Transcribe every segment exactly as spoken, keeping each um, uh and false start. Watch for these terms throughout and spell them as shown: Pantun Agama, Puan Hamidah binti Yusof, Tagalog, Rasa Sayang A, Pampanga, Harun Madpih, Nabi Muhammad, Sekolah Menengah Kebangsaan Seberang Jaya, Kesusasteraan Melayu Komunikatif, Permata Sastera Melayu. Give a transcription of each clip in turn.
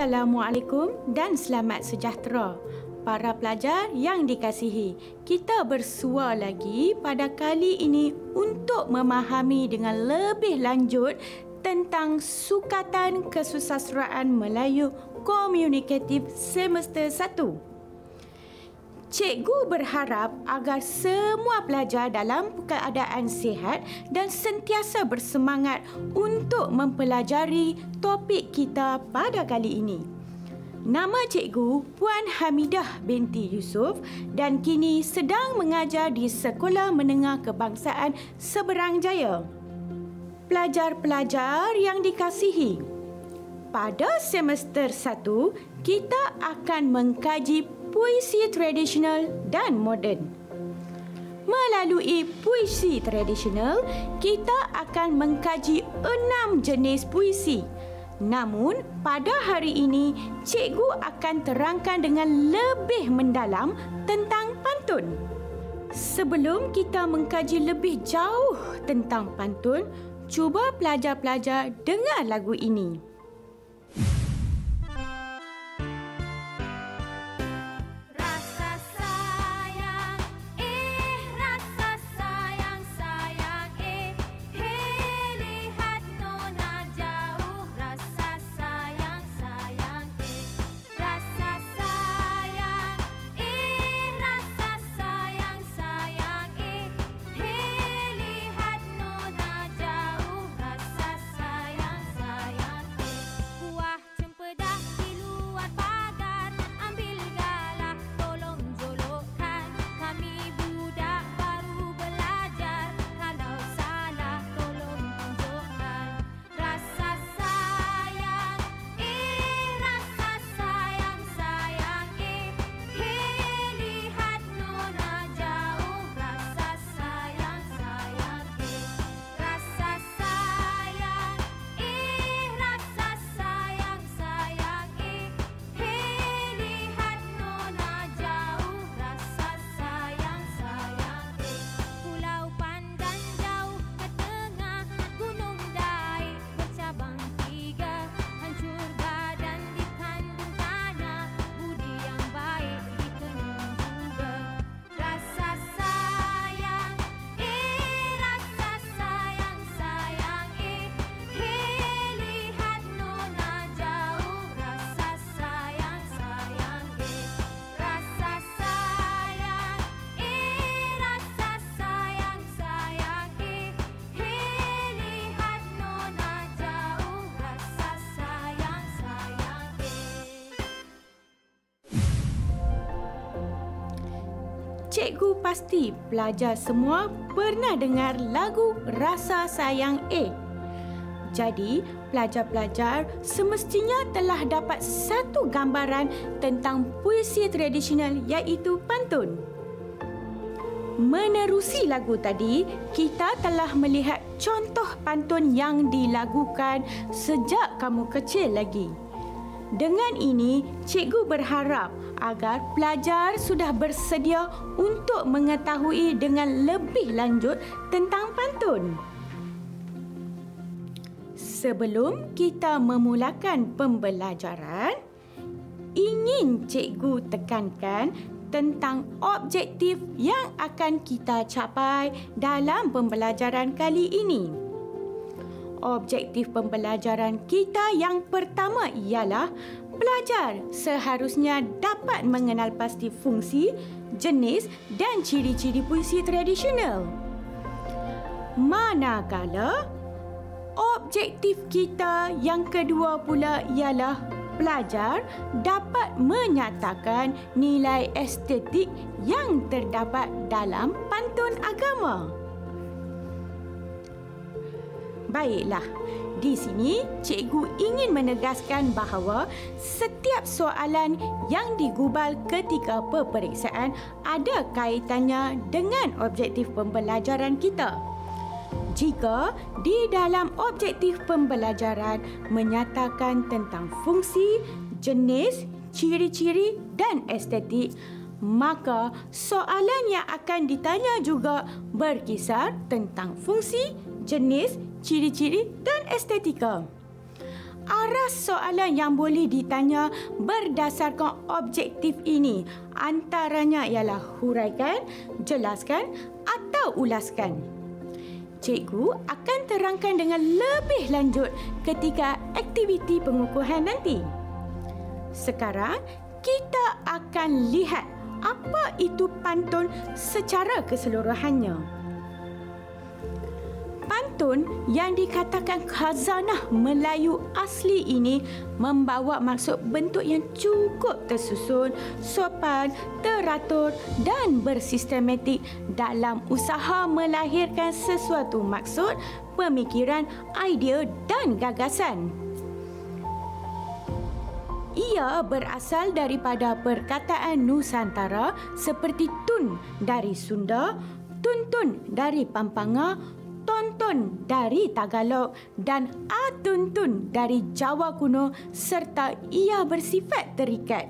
Assalamualaikum dan selamat sejahtera para pelajar yang dikasihi. Kita bersua lagi pada kali ini untuk memahami dengan lebih lanjut tentang Sukatan Kesusasteraan Melayu Komunikatif Semester satu. Cikgu berharap agar semua pelajar dalam keadaan sihat dan sentiasa bersemangat untuk mempelajari topik kita pada kali ini. Nama cikgu Puan Hamidah binti Yusof dan kini sedang mengajar di Sekolah Menengah Kebangsaan Seberang Jaya. Pelajar-pelajar yang dikasihi, pada semester satu kita akan mengkaji puisi tradisional dan moden. Melalui puisi tradisional, kita akan mengkaji enam jenis puisi. Namun, pada hari ini, cikgu akan terangkan dengan lebih mendalam tentang pantun. Sebelum kita mengkaji lebih jauh tentang pantun, cuba pelajar-pelajar dengar lagu ini. Cikgu pasti pelajar semua pernah dengar lagu Rasa Sayang A. Jadi, pelajar-pelajar semestinya telah dapat satu gambaran tentang puisi tradisional iaitu pantun. Menerusi lagu tadi, kita telah melihat contoh pantun yang dilagukan sejak kamu kecil lagi. Dengan ini, cikgu berharap agar pelajar sudah bersedia untuk mengetahui dengan lebih lanjut tentang pantun. Sebelum kita memulakan pembelajaran, ingin cikgu tekankan tentang objektif yang akan kita capai dalam pembelajaran kali ini. Objektif pembelajaran kita yang pertama ialah pelajar seharusnya dapat mengenal pasti fungsi, jenis dan ciri-ciri puisi tradisional. Manakala, objektif kita yang kedua pula ialah pelajar dapat menyatakan nilai estetik yang terdapat dalam pantun agama. Baiklah, di sini cikgu ingin menegaskan bahawa setiap soalan yang digubal ketika peperiksaan ada kaitannya dengan objektif pembelajaran kita. Jika di dalam objektif pembelajaran menyatakan tentang fungsi, jenis, ciri-ciri dan estetik, maka soalan yang akan ditanya juga berkisar tentang fungsi, jenis, ciri-ciri dan estetika. aras soalan yang boleh ditanya berdasarkan objektif ini antaranya ialah huraikan, jelaskan atau ulaskan. Cikgu akan terangkan dengan lebih lanjut ketika aktiviti pengukuhan nanti. Sekarang, kita akan lihat apa itu pantun secara keseluruhannya. Pantun yang dikatakan khazanah Melayu asli ini membawa maksud bentuk yang cukup tersusun, sopan, teratur dan bersistematik dalam usaha melahirkan sesuatu maksud, pemikiran, idea dan gagasan. Ia berasal daripada perkataan Nusantara seperti tun dari Sunda, tuntun dari Pampanga, tonton dari Tagalog dan atuntun dari Jawa kuno serta ia bersifat terikat.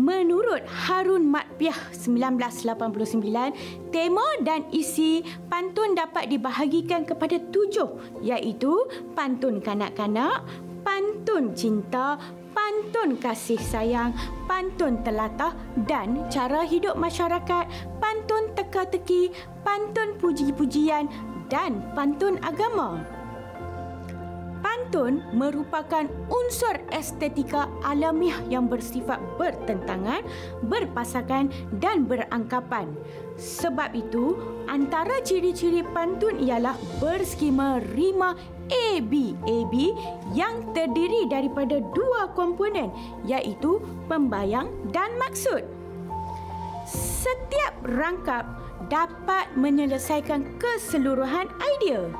Menurut Harun Madpih seribu sembilan ratus lapan puluh sembilan, tema dan isi pantun dapat dibahagikan kepada tujuh iaitu pantun kanak-kanak, pantun cinta, pantun kasih sayang, pantun telatah dan cara hidup masyarakat, pantun teka-teki, pantun puji-pujian dan pantun agama. Pantun merupakan unsur estetika alamiah yang bersifat bertentangan, berpasakan dan berangkapan. Sebab itu, antara ciri-ciri pantun ialah berskema rima A B A B yang terdiri daripada dua komponen iaitu pembayang dan maksud. Setiap rangkap dapat menyelesaikan keseluruhan idea.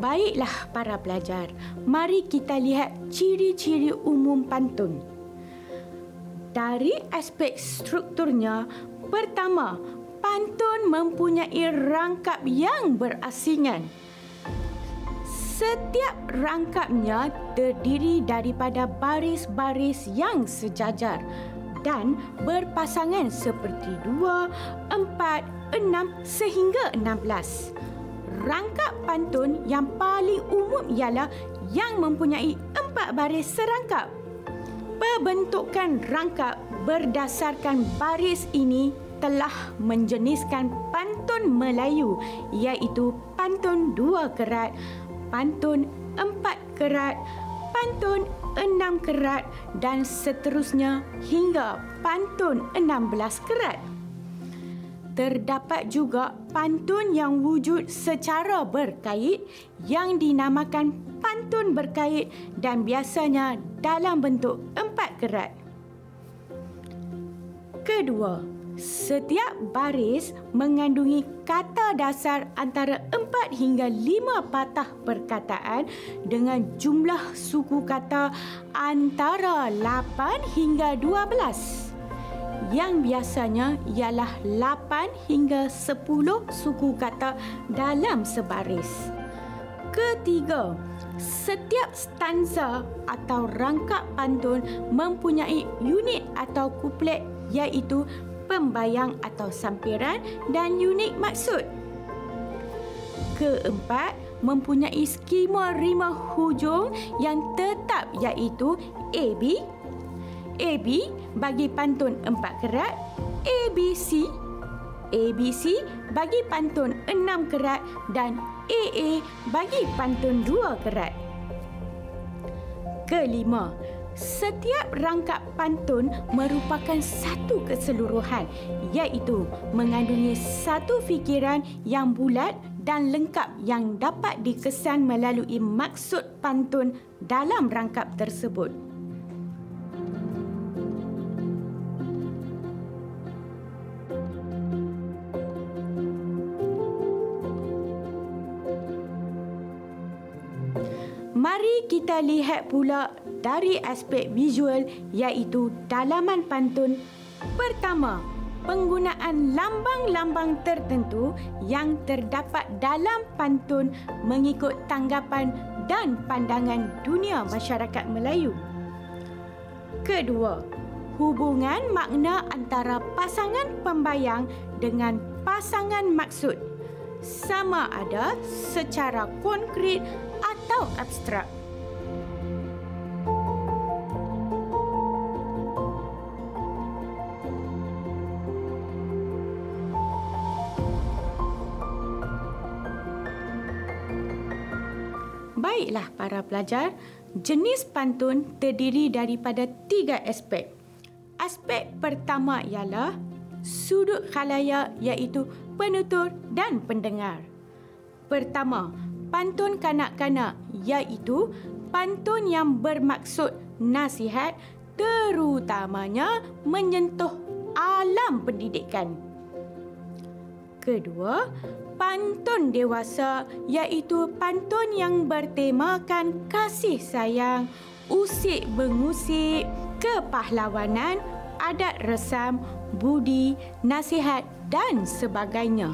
Baiklah para pelajar, mari kita lihat ciri-ciri umum pantun. Dari aspek strukturnya, pertama, pantun mempunyai rangkap yang berasingan. Setiap rangkapnya terdiri daripada baris-baris yang sejajar dan berpasangan seperti dua, empat, enam sehingga enam belas. Rangkap pantun yang paling umum ialah yang mempunyai empat baris serangkap. Pembentukan rangkap berdasarkan baris ini telah menjeniskan pantun Melayu iaitu pantun dua kerat, pantun empat kerat, pantun enam kerat dan seterusnya hingga pantun enam belas kerat. Terdapat juga pantun yang wujud secara berkait yang dinamakan pantun berkait dan biasanya dalam bentuk empat kerat. Kedua, setiap baris mengandungi kata dasar antara empat hingga lima patah perkataan dengan jumlah suku kata antara lapan hingga dua belas. Yang biasanya ialah lapan hingga sepuluh suku kata dalam sebaris. Ketiga, setiap stanza atau rangkap pantun mempunyai unit atau kuplet iaitu pembayang atau sampiran dan unit maksud. Keempat, mempunyai skema rima hujung yang tetap iaitu A B, A B bagi pantun empat kerat, A B C, A B C bagi pantun enam kerat dan A A bagi pantun dua kerat. Kelima, setiap rangkap pantun merupakan satu keseluruhan iaitu mengandungi satu fikiran yang bulat dan lengkap yang dapat dikesan melalui maksud pantun dalam rangkap tersebut. Mari kita lihat pula dari aspek visual iaitu dalaman pantun. Pertama, penggunaan lambang-lambang tertentu yang terdapat dalam pantun mengikut tanggapan dan pandangan dunia masyarakat Melayu. Kedua, hubungan makna antara pasangan pembayang dengan pasangan maksud. sama ada secara konkret atau abstrak. Baiklah para pelajar, jenis pantun terdiri daripada tiga aspek. Aspek pertama ialah sudut khalayak iaitu penutur dan pendengar. Pertama, pantun kanak-kanak iaitu pantun yang bermaksud nasihat terutamanya menyentuh alam pendidikan. Kedua, pantun dewasa iaitu pantun yang bertemakan kasih sayang, usik mengusik, kepahlawanan, adat resam, budi, nasihat dan sebagainya.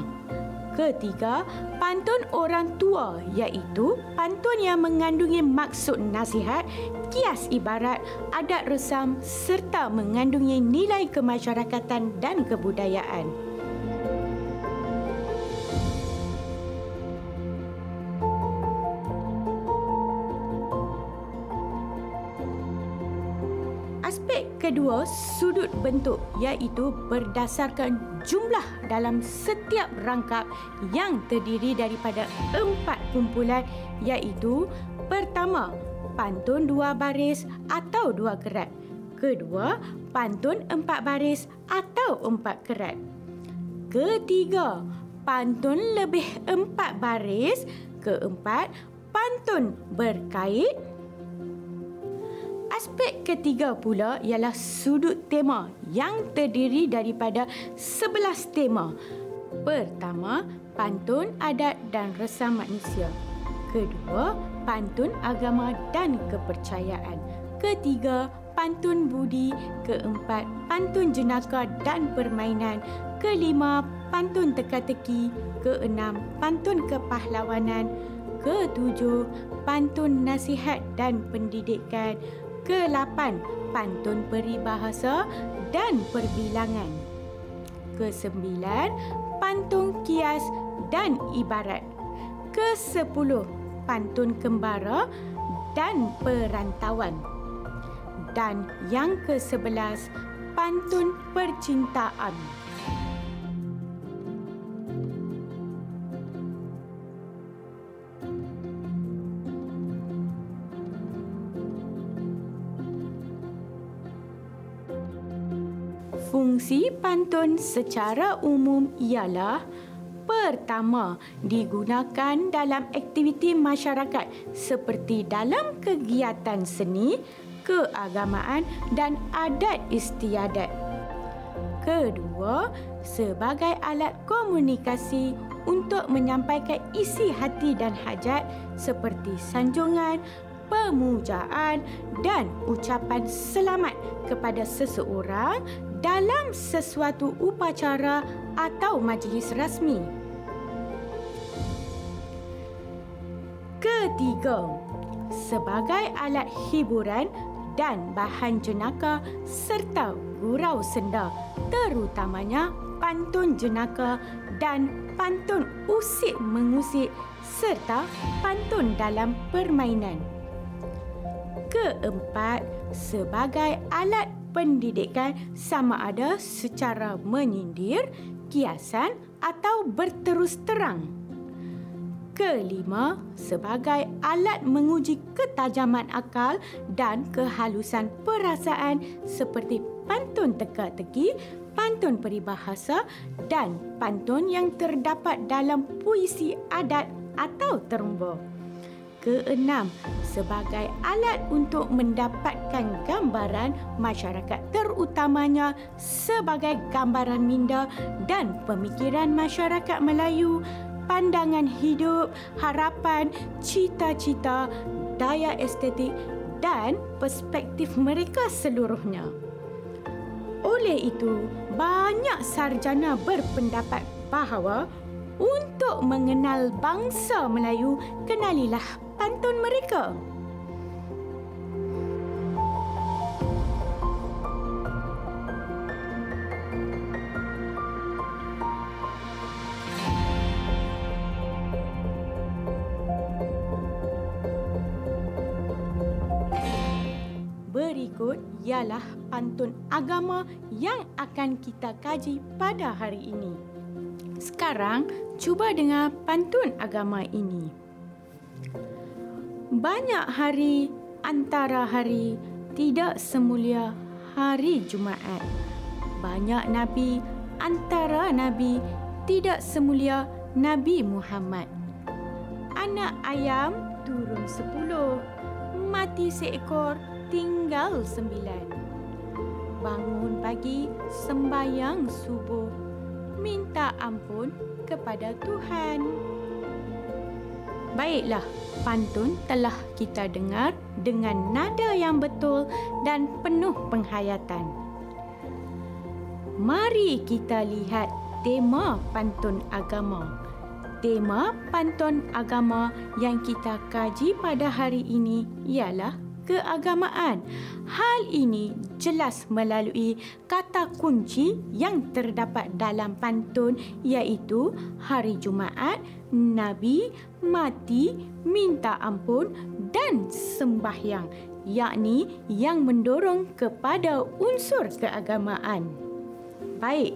Ketiga, pantun orang tua iaitu pantun yang mengandungi maksud nasihat, kias ibarat, adat resam serta mengandungi nilai kemasyarakatan dan kebudayaan. Kedua, sudut bentuk iaitu berdasarkan jumlah dalam setiap rangkap yang terdiri daripada empat kumpulan iaitu pertama, pantun dua baris atau dua kerat. Kedua, pantun empat baris atau empat kerat. Ketiga, pantun lebih empat baris. Keempat, pantun berkait. Aspek ketiga pula ialah sudut tema yang terdiri daripada sebelas tema. Pertama, pantun adat dan resam manusia. Kedua, pantun agama dan kepercayaan. Ketiga, pantun budi. Keempat, pantun jenaka dan permainan. Kelima, pantun teka-teki. Keenam, pantun kepahlawanan. Ketujuh, pantun nasihat dan pendidikan. Kedelapan, pantun peribahasa dan perbilangan. Kesembilan, pantun kias dan ibarat. Kesepuluh, pantun kembara dan perantauan. Dan yang kesebelas, pantun percintaan. Fungsi pantun secara umum ialah pertama, digunakan dalam aktiviti masyarakat seperti dalam kegiatan seni, keagamaan dan adat istiadat. Kedua, sebagai alat komunikasi untuk menyampaikan isi hati dan hajat seperti sanjungan, pemujaan dan ucapan selamat kepada seseorang dalam sesuatu upacara atau majlis rasmi. Ketiga, sebagai alat hiburan dan bahan jenaka serta gurau senda, terutamanya pantun jenaka dan pantun usik mengusik serta pantun dalam permainan. Keempat, sebagai alat pendidikan sama ada secara menyindir, kiasan atau berterus terang. Kelima, sebagai alat menguji ketajaman akal dan kehalusan perasaan seperti pantun teka-teki, pantun peribahasa dan pantun yang terdapat dalam puisi adat atau terumbu. Keenam, sebagai alat untuk mendapatkan gambaran masyarakat terutamanya sebagai gambaran minda dan pemikiran masyarakat Melayu, pandangan hidup, harapan, cita-cita, daya estetik dan perspektif mereka seluruhnya. Oleh itu, banyak sarjana berpendapat bahawa untuk mengenal bangsa Melayu, kenalilah pantun mereka. berikut ialah pantun agama yang akan kita kaji pada hari ini. Sekarang, cuba dengar pantun agama ini. Banyak hari antara hari tidak semulia hari Jumaat. Banyak nabi antara nabi tidak semulia Nabi Muhammad. Anak ayam turun sepuluh, mati seekor tinggal sembilan. Bangun pagi sembahyang subuh, minta ampun kepada Tuhan. Baiklah, pantun telah kita dengar dengan nada yang betul dan penuh penghayatan. Mari kita lihat tema pantun agama. Tema pantun agama yang kita kaji pada hari ini ialah keagamaan. Hal ini jelas melalui kata kunci yang terdapat dalam pantun, iaitu hari Jumaat, Nabi, mati, minta ampun dan sembahyang, yakni yang mendorong kepada unsur keagamaan. Baik,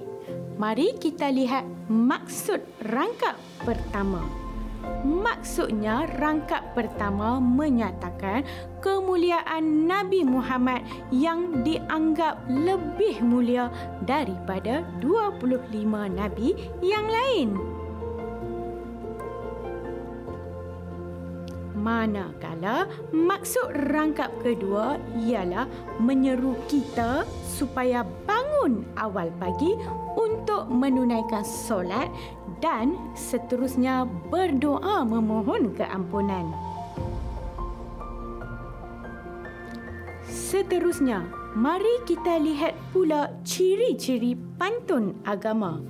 mari kita lihat maksud rangkap pertama. Maksudnya, rangkap pertama menyatakan kemuliaan Nabi Muhammad yang dianggap lebih mulia daripada dua puluh lima nabi yang lain. Manakala maksud rangkap kedua ialah menyeru kita supaya bangun awal pagi untuk menunaikan solat dan seterusnya berdoa memohon keampunan. Seterusnya, mari kita lihat pula ciri-ciri pantun agama.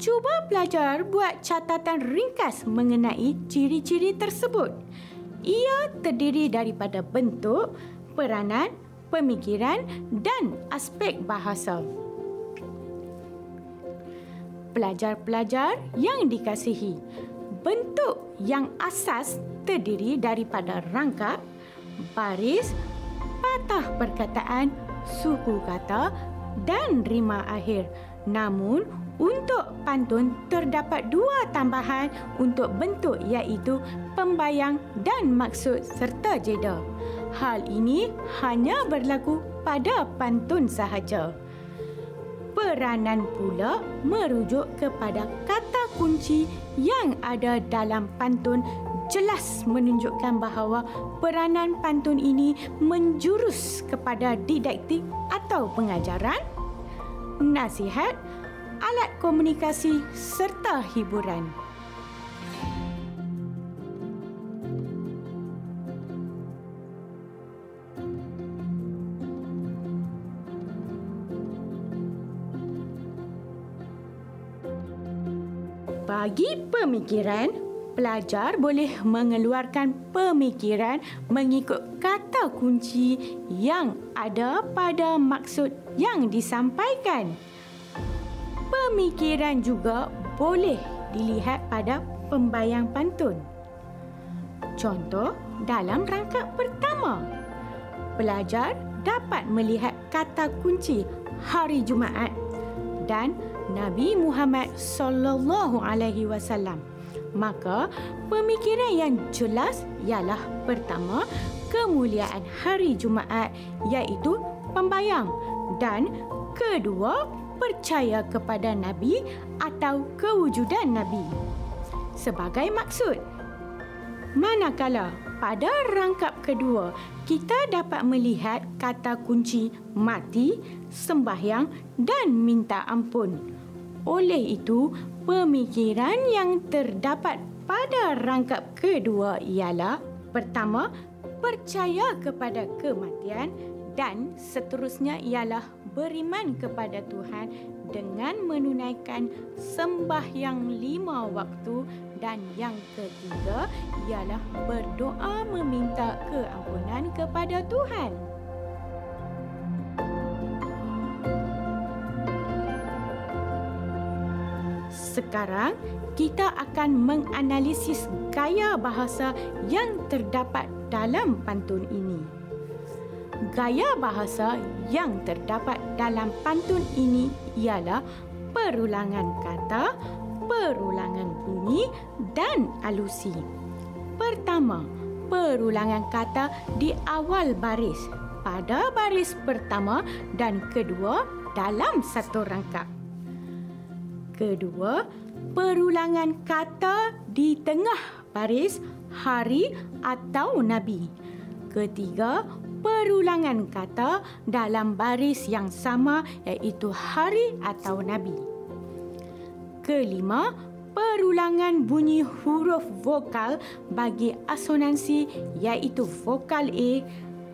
Cuba pelajar buat catatan ringkas mengenai ciri-ciri tersebut. Ia terdiri daripada bentuk, peranan, pemikiran dan aspek bahasa. Pelajar-pelajar yang dikasihi, bentuk yang asas terdiri daripada rangkap, baris, patah perkataan, suku kata dan rima akhir. Namun, untuk pantun terdapat dua tambahan untuk bentuk, iaitu pembayang dan maksud serta jeda. Hal ini hanya berlaku pada pantun sahaja. Peranan pula merujuk kepada kata kunci yang ada dalam pantun, jelas menunjukkan bahawa peranan pantun ini menjurus kepada didaktik atau pengajaran, nasihat, alat komunikasi serta hiburan. Bagi pemikiran, pelajar boleh mengeluarkan pemikiran mengikut kata kunci yang ada pada maksud yang disampaikan. Pemikiran juga boleh dilihat pada pembayang pantun. Contoh dalam rangkap pertama, pelajar dapat melihat kata kunci hari Jumaat dan Nabi Muhammad sallallahu alaihi wasallam. Maka pemikiran yang jelas ialah pertama, kemuliaan hari Jumaat iaitu pembayang, dan kedua, percaya kepada Nabi atau kewujudan Nabi sebagai maksud. Manakala pada rangkap kedua, kita dapat melihat kata kunci mati, sembahyang dan minta ampun. Oleh itu, pemikiran yang terdapat pada rangkap kedua ialah pertama, percaya kepada kematian dan seterusnya ialah beriman kepada Tuhan dengan menunaikan sembahyang lima waktu, dan yang ketiga ialah berdoa meminta keampunan kepada Tuhan. Sekarang, kita akan menganalisis gaya bahasa yang terdapat dalam pantun ini. Gaya bahasa yang terdapat dalam pantun ini ialah perulangan kata, perulangan bunyi dan alusi. Pertama, perulangan kata di awal baris pada baris pertama dan kedua dalam satu rangkap. Kedua, perulangan kata di tengah baris hari atau nabi. Ketiga, perulangan kata dalam baris yang sama iaitu hari atau nabi. Kelima, perulangan bunyi huruf vokal bagi asonansi iaitu vokal A.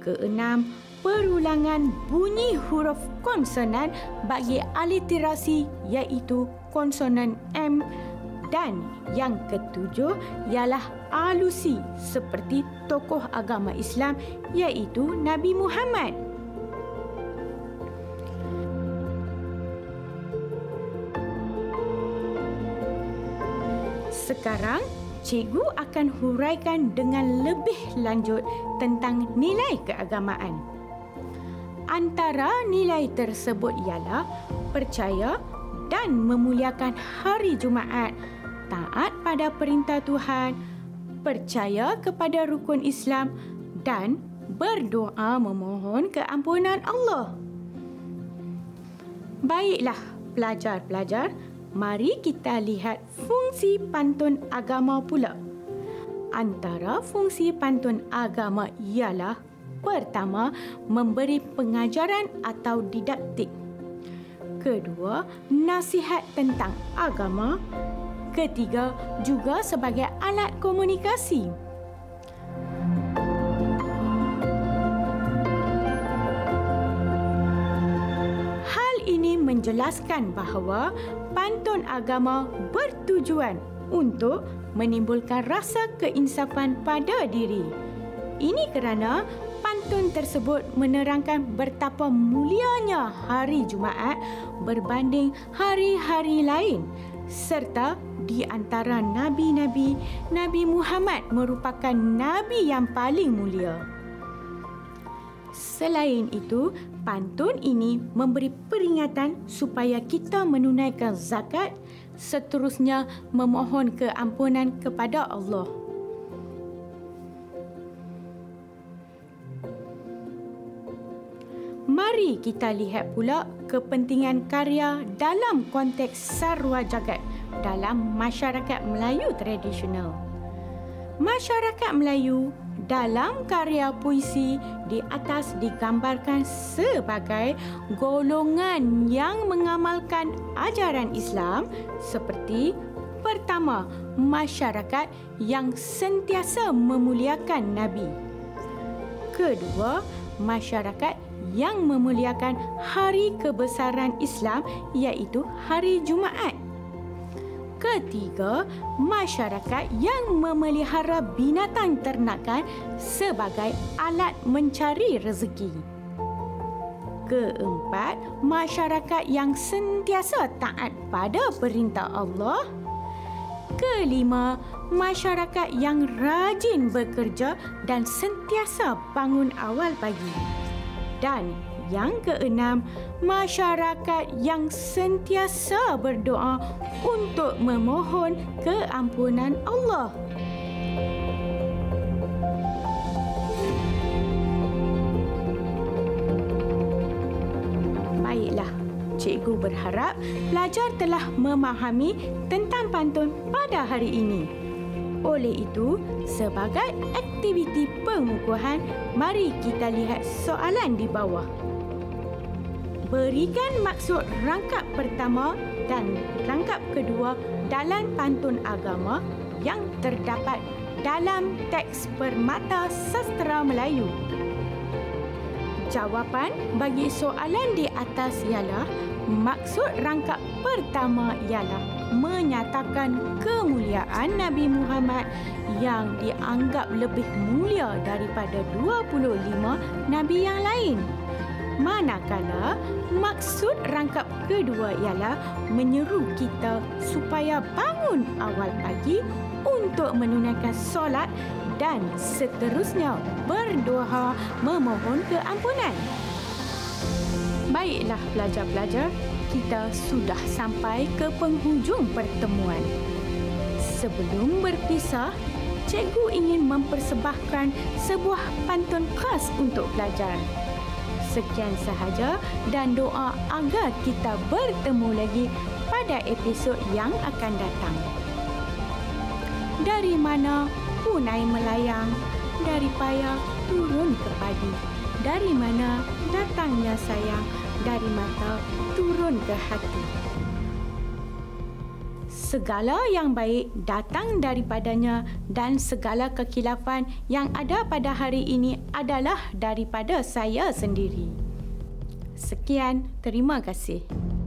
Keenam, perulangan bunyi huruf konsonan bagi aliterasi iaitu konsonan M. Dan yang ketujuh ialah alusi seperti tokoh agama Islam iaitu Nabi Muhammad. Sekarang, cikgu akan huraikan dengan lebih lanjut tentang nilai keagamaan. Antara nilai tersebut ialah percaya dan memuliakan hari Jumaat, taat pada perintah Tuhan, percaya kepada rukun Islam dan berdoa memohon keampunan Allah. Baiklah pelajar-pelajar, mari kita lihat fungsi pantun agama pula. Antara fungsi pantun agama ialah pertama, memberi pengajaran atau didaktik. Kedua, nasihat tentang agama. Ketiga, juga sebagai alat komunikasi. Hal ini menjelaskan bahawa pantun agama bertujuan untuk menimbulkan rasa keinsafan pada diri. Ini kerana pantun tersebut menerangkan betapa mulianya hari Jumaat berbanding hari-hari lain, serta di antara nabi-nabi, Nabi Muhammad merupakan nabi yang paling mulia. Selain itu, pantun ini memberi peringatan supaya kita menunaikan zakat, seterusnya memohon keampunan kepada Allah. Mari kita lihat pula kepentingan karya dalam konteks sarwa jagat dalam masyarakat Melayu tradisional. Masyarakat Melayu dalam karya puisi di atas digambarkan sebagai golongan yang mengamalkan ajaran Islam seperti pertama, masyarakat yang sentiasa memuliakan Nabi. Kedua, masyarakat yang memuliakan hari kebesaran Islam iaitu hari Jumaat. Ketiga, masyarakat yang memelihara binatang ternakan sebagai alat mencari rezeki. Keempat, masyarakat yang sentiasa taat pada perintah Allah. Kelima, masyarakat yang rajin bekerja dan sentiasa bangun awal pagi. Dan yang keenam, masyarakat yang sentiasa berdoa untuk memohon keampunan Allah. Baiklah, cikgu berharap pelajar telah memahami tentang pantun pada hari ini. Oleh itu, sebagai aktiviti pengukuhan, mari kita lihat soalan di bawah. Berikan maksud rangkap pertama dan rangkap kedua dalam pantun agama yang terdapat dalam teks Permata Sastera Melayu. Jawapan bagi soalan di atas ialah maksud rangkap pertama ialah menyatakan kemuliaan Nabi Muhammad yang dianggap lebih mulia daripada dua puluh lima nabi yang lain. Manakala, maksud rangkap kedua ialah menyeru kita supaya bangun awal pagi untuk menunaikan solat dan seterusnya berdoa memohon keampunan. Baiklah pelajar-pelajar, kita sudah sampai ke penghujung pertemuan. Sebelum berpisah, cikgu ingin mempersembahkan sebuah pantun khas untuk pelajar. Sekian sahaja dan doa agar kita bertemu lagi pada episod yang akan datang. Dari mana punai melayang, dari payah turun ke padi. Dari mana datangnya sayang, dari mata turun ke hati. Segala yang baik datang daripadanya dan segala kekilafan yang ada pada hari ini adalah daripada saya sendiri. Sekian, terima kasih.